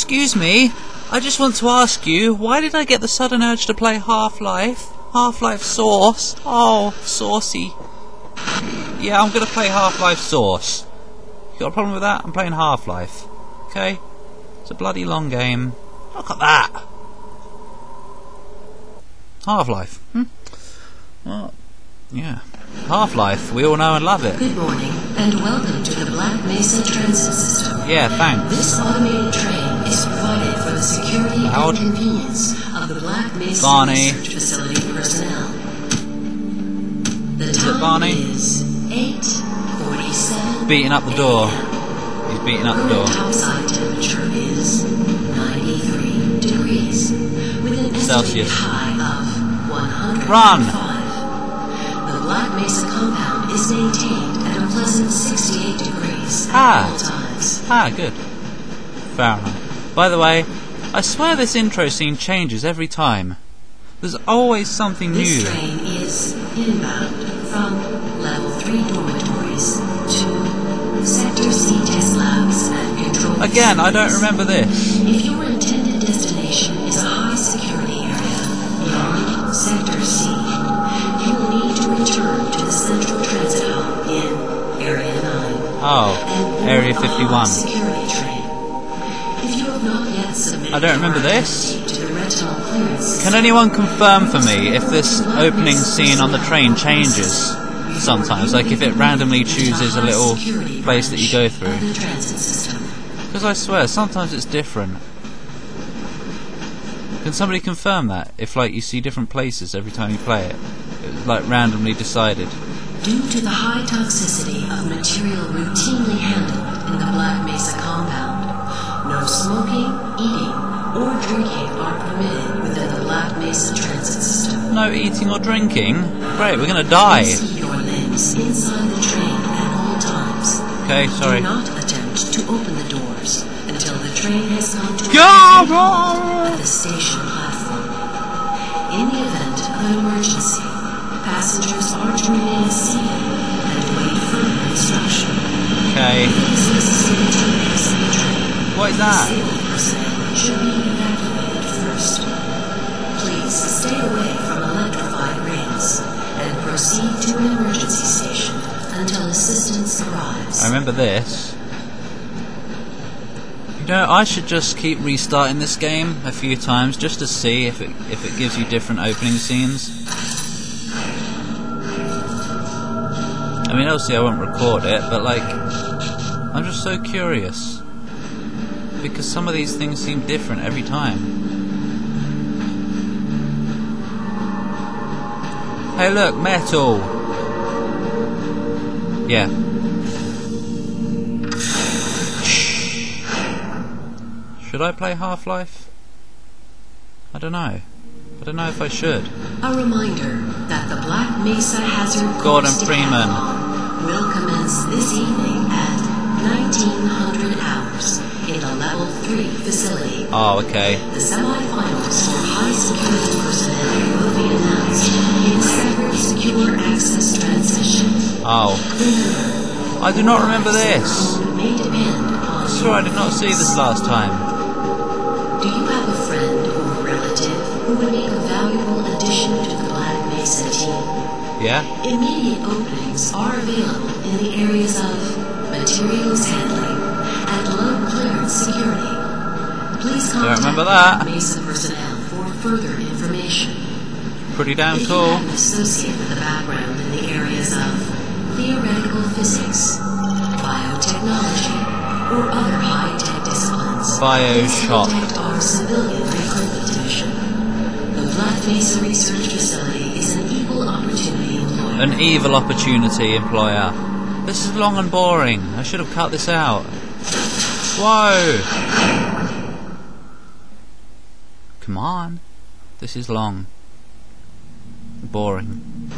Excuse me, I just want to ask you, why did I get the sudden urge to play Half-Life? Half-Life Source? Oh, saucy. Yeah, I'm gonna play Half-Life Source. You got a problem with that? I'm playing Half-Life. Okay? It's a bloody long game. Look at that! Half-Life. Hmm? Well, yeah. Half-Life, we all know and love it. Good morning, and welcome to the Black Mesa transit system. Yeah, thanks. This automated train is provided for the security and convenience of the Black Mesa research facility personnel. The time is 8:47. Beating up the door. He's beating up the door. The topside temperature is 93 degrees, with an estimated high of 105. Run! The Black Mesa compound is maintained at a pleasant 68 degrees at all times. Ah, good. Fair enough. By the way, I swear this intro scene changes every time. There's always something new. This train is inbound from level 3 dormitories to Sector C test labs and control facilities. Again, I don't remember this. If your intended destination is a high security area beyond Sector C, return to the central transit hub in Area 9. Oh, Area 51. Security train. If you have not yet submitted, I don't remember this. Can anyone confirm for me if this opening scene on the train changes sometimes? Like if it randomly chooses a little place that you go through? Because I swear, sometimes it's different. Can somebody confirm that? If like you see different places every time you play it? Like randomly decided. Due to the high toxicity of material routinely handled in the Black Mesa compound, no smoking, eating, or drinking are permitted within the Black Mesa transit system. No eating or drinking? Great, we're gonna die. See your limbs inside the train at all times. Okay, sorry. Do not attempt to open the doors until the train has come to a halt at the station platform. In the event of an emergency, passengers are to remain seated and wait for instruction. Okay. What is that? Should be evacuated first. Please stay away from electrified rails and proceed to an emergency station until assistance arrives. I remember this. You know, I should just keep restarting this game a few times just to see if it gives you different opening scenes. I mean, obviously I won't record it, but like, I'm just so curious, because some of these things seem different every time. Hey look, metal! Yeah. Should I play Half-Life? I don't know. I don't know if I should. A reminder that the Black Mesa Hazard Gordon Freeman will commence this evening at 1900 hours in a level 3 facility. Oh, okay. The semi-finals for high security personnel will be announced in separate secure access transmissions. Oh. I do not remember this. I'm sure I did not see this last time. Do you have a friend or relative who would be a valuable addition to the Black Mesa team? Yeah. Immediate openings are available in the areas of materials handling and low clearance security. Please contact Black Mesa personnel for further information. Pretty damn cool. If you have an associate with a background in the areas of theoretical physics, biotechnology, or other high-tech disciplines, contact our civilian recruitment division. Black Mesa Research Facility is an evil opportunity employer. An evil opportunity employer. This is long and boring. I should have cut this out. Whoa! Come on. This is long. Boring.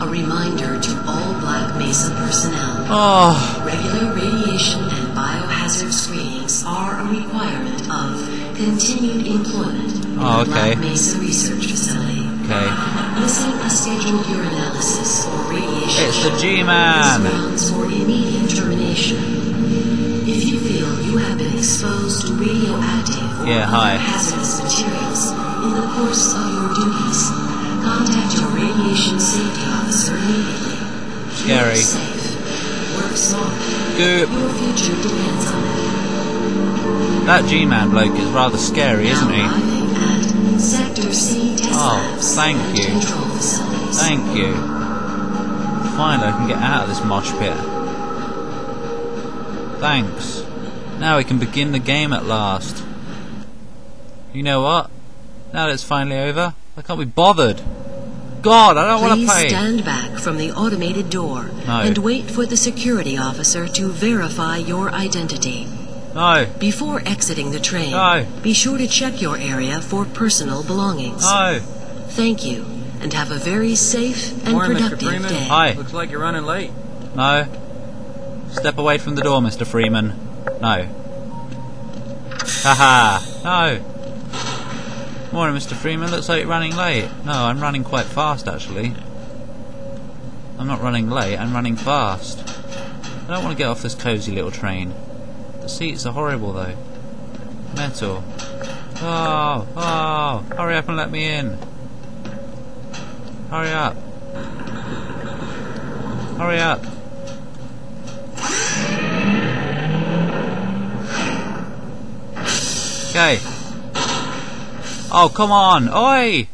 A reminder to all Black Mesa personnel. Oh. Regular radiation and biohazard screenings are a requirement of continued employment. Oh, okay. Black Mesa Research Facility. Okay. Missing a scheduled urinalysis or radiation. It's the G Man. Grounds for immediate termination. If you feel you have been exposed to radioactive Yeah, hi. Hazardous materials in the course of your duties. Contact your radiation safety officer immediately. Scary. Safe. Work smart. Goop. Your future depends on it. That G Man bloke is rather scary, isn't he? At Sector C test labs. Thank you. Thank you. Finally, I can get out of this mosh pit. Thanks. Now we can begin the game at last. You know what? Now that it's finally over, I can't be bothered. God, I don't want to play. Please stand back from the automated door and wait for the security officer to verify your identity. No. Before exiting the train, be sure to check your area for personal belongings. No. Thank you, and have a very safe and productive day. Hi. Looks like you're running late. No. Step away from the door, Mr. Freeman. No. Haha. No. Morning, Mr. Freeman. Looks like you're running late. No, I'm running quite fast, actually. I'm not running late, I'm running fast. I don't want to get off this cozy little train. The seats are horrible, though. Metal. Oh, oh. Hurry up and let me in. Hurry up. Hurry up. Okay. Oh, come on. Oi!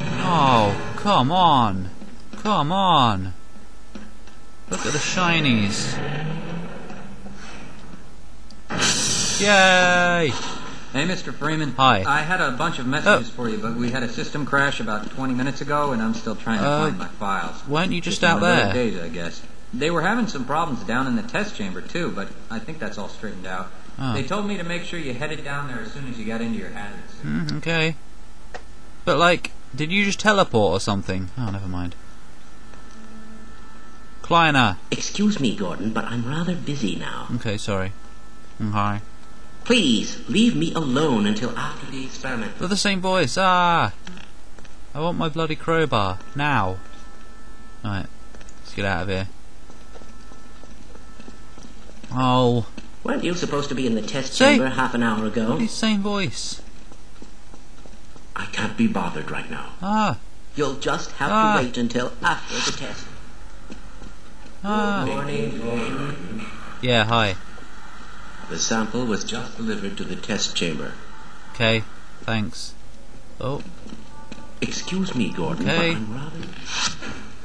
Oh, come on. Come on. Look at the shinies. Yay! Hey, Mr. Freeman. Hi. I had a bunch of messages for you, but we had a system crash about 20 minutes ago, and I'm still trying to find my files. Weren't you just out there? Days, I guess. They were having some problems down in the test chamber, too, but I think that's all straightened out. Oh. They told me to make sure you headed down there as soon as you got into your hazards. Okay. But, like, did you just teleport or something? Oh, never mind. Kleiner. Excuse me, Gordon, but I'm rather busy now. Okay, sorry. Hi. Please, leave me alone until after the experiment. With the same voice. Ah! I want my bloody crowbar. Now. Alright. Let's get out of here. Oh. Weren't you supposed to be in the test chamber half an hour ago? Same voice. I can't be bothered right now. Ah. You'll just have to wait until after the test. Ah. Good morning, Gordon. Yeah, hi. The sample was just delivered to the test chamber. Okay, thanks. Oh. Excuse me, Gordon, but I'm rather...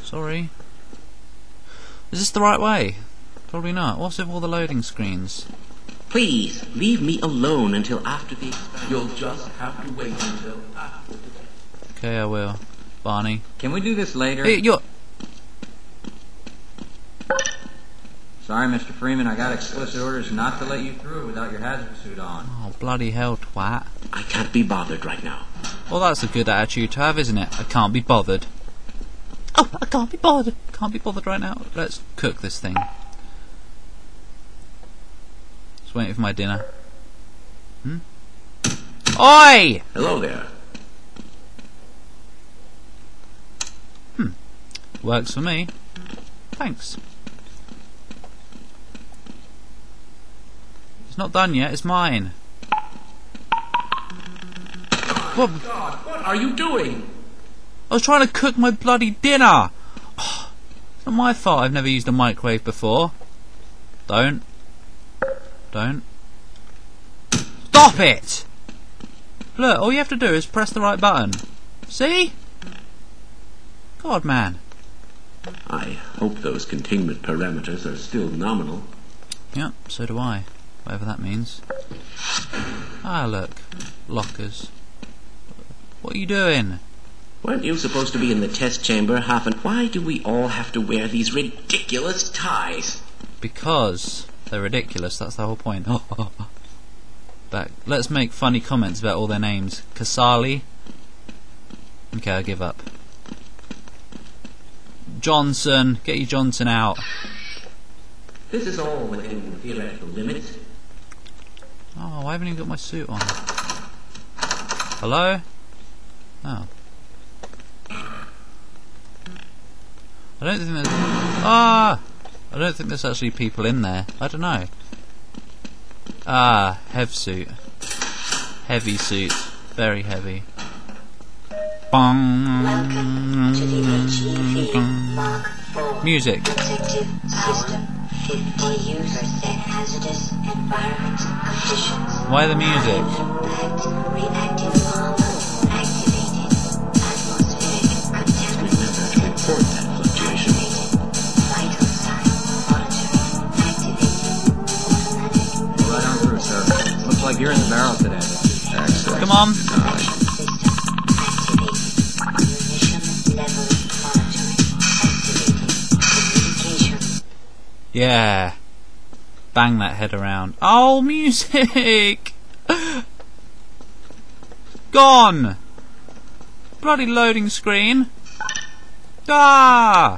Sorry. Is this the right way? Probably not. What's with all the loading screens? Please, leave me alone until after the... You'll just have to wait until after the... Okay, I will. Barney. Can we do this later? Hey, you're... Sorry, Mr. Freeman, I got explicit orders not to let you through without your hazard suit on. Oh, bloody hell, twat. I can't be bothered right now. Well, that's a good attitude to have, isn't it? I can't be bothered. Oh, I can't be bothered. Can't be bothered right now. Let's cook this thing. Waiting for my dinner. Hmm? Oi! Hello there. Hmm. Works for me. Thanks. It's not done yet, it's mine. What? Oh God, what are you doing? I was trying to cook my bloody dinner! Oh, it's not my fault I've never used a microwave before. Don't. Don't. Stop it! Look, all you have to do is press the right button. See? God, man. I hope those containment parameters are still nominal. Yep, so do I. Whatever that means. Ah, look. Lockers. What are you doing? Weren't you supposed to be in the test chamber half an... Why do we all have to wear these ridiculous ties? Because... They're ridiculous, that's the whole point. Let's make funny comments about all their names. Casali. Okay, I'll give up. Johnson. Get your Johnson out. This is all within the theoretical limits. Oh, I haven't even got my suit on. Hello? Oh. I don't think there's... Ah! I don't think there's actually people in there. I don't know. Ah, HEV suit. Heavy suit. Very heavy. Bong. Welcome to the HEV Mark 4 music. Protective system. 50 users in hazardous environment conditions. Why the music? Reactive bomb activated. Atmospheric contamination. Report that fluctuation. Vital sign monitoring activated. Automatic. Right on through, sir. Looks like you're in the barrel today. Excellent. Come on. Yeah. Bang that head around. Oh, music! Gone! Bloody loading screen. Ah!